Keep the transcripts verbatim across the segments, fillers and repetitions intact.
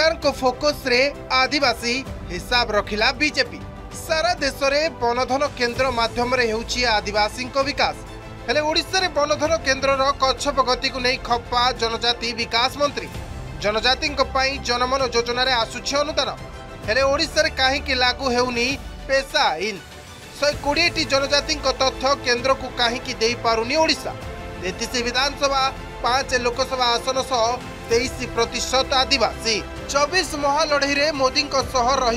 सरकार को फोकस रे आदिवासी हिसाब रखिला बीजेपी। सारा देश में बनधन केन्द्र माध्यम आदिवासी विकास हेले ओडिशा रे बनधन केन्द्रर कच्छपगति को नहीं खप्पा जनजाति विकास मंत्री। जनजाति जनमन योजन आसुच्छे अनुदान हेले ओडिशा रे काहीकि लागू हेउनी पेसा इन सौ कोड़े जनजाति तथ्य केन्द्र को काहीकि देई पारुनी ओडिशा। तेतीस विधानसभा पांच लोकसभा आसन सह तेईस प्रतिशत आदिवासी। चौबीस महालड़ई में मोदी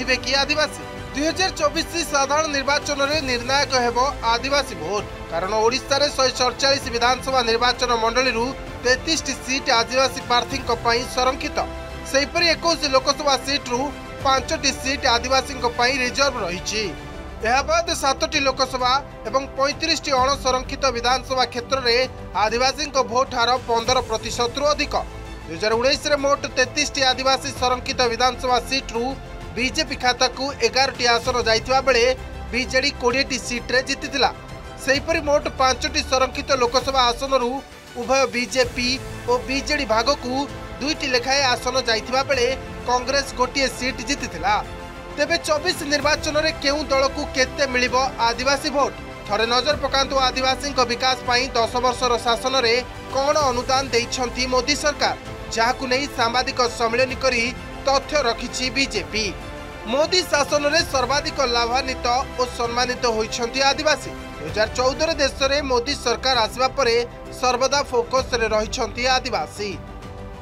रे कि आदिवासी दुई हजार चौबीस साधारण निर्वाचन में निर्णायक हेबो आदिवासी भोट। कारण ओडिशा रे एक सौ सैंतालीस विधानसभा निर्वाचन मंडली तैंतीस सीट आदिवासी प्रार्थी संरक्षित। सेपरी इक्कीस लोकसभा सीट रु पांच सीट आदिवासी रिजर्व रही। बाद सात लोकसभा और पैंतीस अणसंरक्षित विधानसभा क्षेत्र में आदिवासी भोट हार पंदर प्रतिशत रु अधिक। दुई हजार उन्नीस मोट तैंतीस आदिवासी संरक्षित विधानसभा सीट रु बीजेपी खाता को एगारटी आसन जाइतिबा बेले बीजेडी बीस सीट्रे जीतिथिला। सेहिपरि मोट पांचटी संरक्षित लोकसभा आसन रु उभय बीजेपी और बीजेडी भाग को दुईटी लेखाए आसन जाइतिबा बेले कांग्रेस गोटे सीट जीतिथिला। तेबे चौबीस निर्वाचन रे केउ दल को केते मिलिबो आदिवासी भोट थरे नजर पकांतु। आदिवासी विकास पाई दस वर्षर शासन रे कौन अनुदान देइछंती मोदी सरकार जहाकु नै सांबादिक सम्मेलन करी तथ्य रखी बीजेपी। मोदी शासन में सर्वाधिक लाभान्वित और सम्मानित होती आदिवासी। दुई हजार चौदह देश में मोदी सरकार आसवा पर सर्वदा फोकस रही आदिवासी।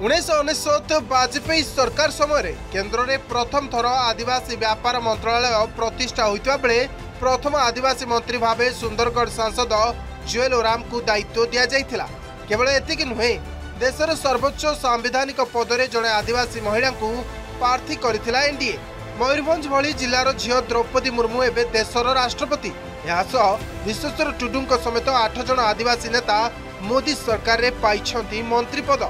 उन्नीस अनेशत वाजपेयी सरकार समय केन्द्र में प्रथम थर आदिवासी व्यापार मंत्रालय प्रतिष्ठा होता बेले प्रथम आदिवासी मंत्री भाव सुंदरगढ़ सांसद जुएल ओराम को दायित्व दि जाइथिला। केवल एतिक नुहे देशर सर्वोच्च सांविधानिक पदरे जड़े आदिवासी महिला को प्रार्थी करथिला एनडीए। मयूरभंज भली जिलार झील द्रौपदी मुर्मू एबे देशर राष्ट्रपति। यासह विश्वेश्वर टुडु समेत आठ जन आदिवासी नेता मोदी सरकार रे पाइछंती मंत्री पद।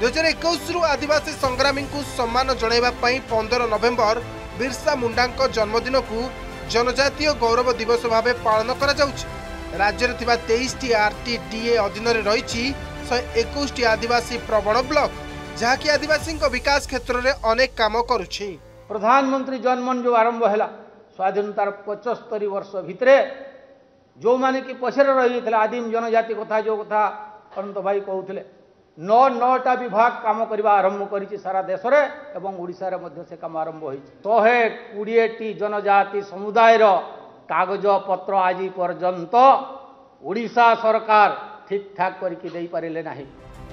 दुई हजार इक्कीस रु आदिवासी संग्रामी को सम्मान जणाइबा पई पंद्रह नवेम्बर बीरसा मुंडा जन्मदिन को जनजातीय गौरव दिवस भाव पालन कराଯାଉଛି। राज्य में थिबा तेईस टी आरटीडीए अधीन रे रही एक सौ इक्कीस आदिवासी प्रवण ब्लॉक जहाँकि आदिवासी विकास क्षेत्र में अनेक काम करुछि। प्रधानमंत्री जनमन जो आरंभ है स्वाधीनतार पचहत्तर वर्ष भितरे जो माने कि पछरे रही जाता आदिम जनजाति कथा जो कथा अनंत भाई कहते नौ नौटा विभाग काम करने आरंभ कर सारा देश में ओडिशा में से काम आरंभ हो शहे कोड़े टी जनजाति समुदायर कागज पत्र आज पर्यंत ओडिशा सरकार ठीक ठाक करके देई पारिले नाही।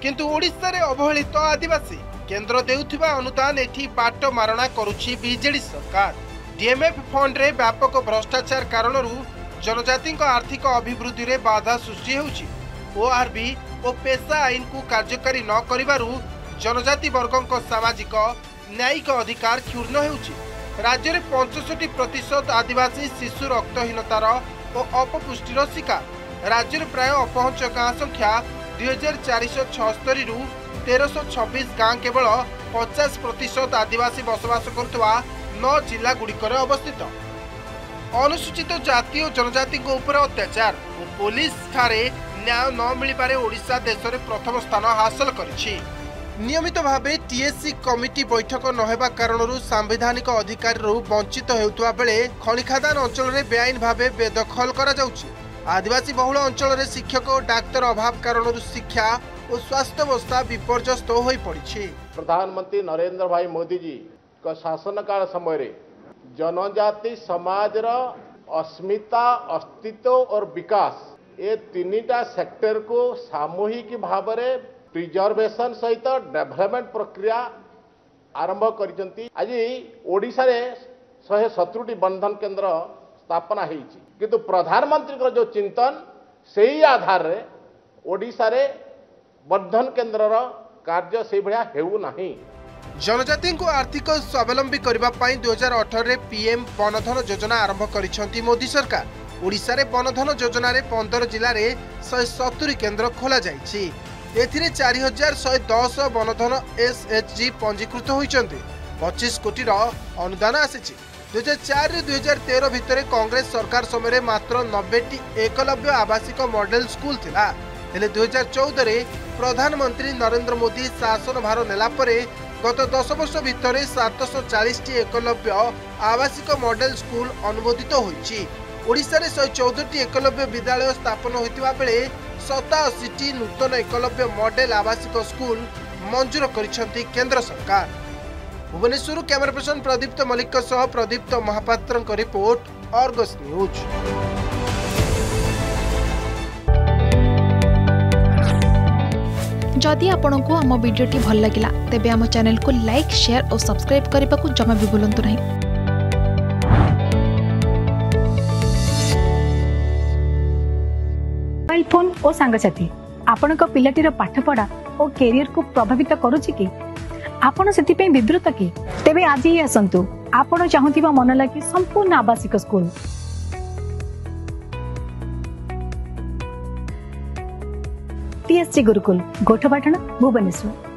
किंतु ओडिशा रे अवहेलित आदिवासी केंद्र देउथिबा अनुदान एठी बाट मारणा करुछि बीजेडी सरकार। डीएमएफ फंड रे व्यापक भ्रष्टाचार कारण जनजाति आर्थिक अभिवृद्धि रे बाधा सृष्टि होउछि। ओआरबी और पेसा आईन को कार्यकारी न करिवारु जनजाति वर्गक सामाजिक न्यायिक अधिकार क्षुण्ण होउछि। राज्य रे पैंसठ प्रतिशत आदिवासी शिशु रक्तहीनतार और अपपुष्टिर शिकार। राज्य में प्राय अपहंच गाँ संख्या दुई हजार चार सौ छस्तरी रु तेरश छब्बीस गाँ केवल पचास प्रतिशत आदिवासी बसवास करुवा नौ जिला गुड़िक अवस्थित। अनुसूचित जाति और जनजाति उपर अत्याचार और पुलिस ठारे न्याय न मिलबारे ओडिशा देश में प्रथम स्थान हासिल करिछि। नियमित भाव टीएससी कमिटी बैठक नहेबा कारण सांविधानिक अधिकार वंचित हेउतवा बेले खनिखादान अंचल में बेआईन भाव बेदखल कराଯାଉଛି। आदिवासी बहुल अंचल में शिक्षक और डाक्तर अभाव कारण शिक्षा और स्वास्थ्य अवस्था विपर्यस्त हो पड़ी। प्रधानमंत्री नरेंद्र भाई मोदी जी का शासन काल समय जनजाति समाज अस्मिता अस्तित्व और विकास ये तीनटा सेक्टर को सामूहिक भाव में प्रिजर्वेशन सहित डेभलपमेंट प्रक्रिया आरंभ करजंती। आज ओडिशा रे एक सौ सत्तर टी बंधन केंद्र स्थापना होती किंतु प्रधानमंत्री जो चिंतन से ही आधार रे ओडिशा रे बंधन केन्द्र कार्य से भाया जनजाति को आर्थिक स्वावलंबी करने दुई हजार अठर में पीएम बनधन योजना आरंभ कर मोदी सरकार। ओडिशा रे बनधन योजना पंद्रह जिले में शहे सतुरी केन्द्र खोल जाए। चार हजार शहे दस बनधन एसएचजी पंजीकृत होती पचीस कोटी अनुदान आसी। दुई हजार चार दुई हजार तेरह भितर कांग्रेस सरकार समय मात्र नब्बेटी एकलव्य आवासिक मॉडल स्कूल थिला। हेले दुई हजार चौदह रे प्रधानमंत्री नरेंद्र मोदी शासन भार नेला परे गत दस वर्ष भितर सात सौ चालीस टी एकलव्य आवासिक मॉडल स्कूल अनुमोदित होइछि। ओडिशा रे एक सौ चौदह टी एकलव्य विद्यालय स्थापन होइतिबा बेले सतासी टी नूतन एकलव्य मॉडल आवासिक स्कूल मंजूर करिसेंति केंद्र सरकार। भुवनेश्वर कैमरा पर्सन प्रदीप्त मलिक सह प्रदीप्त महापात्रण की रिपोर्ट आर्गस न्यूज। जदि आपंको आम भिड्टे भल लगा तेब आम चैनल को लाइक, शेयर और सब्सक्राइब करने को जमा भी भूलु नहीं। मोबाइल फोन और सांगसाथी आपण पाटीर पाठपढ़ा और कैरियर को प्रभावित करुच्ची आपण से विव्रत कि तेज आज ही आसतु आपण चाहूबा मन लगी संपूर्ण आवासिक स्कूल। टीएससी गुरुकुल गोठपाटण भुवनेश्वर।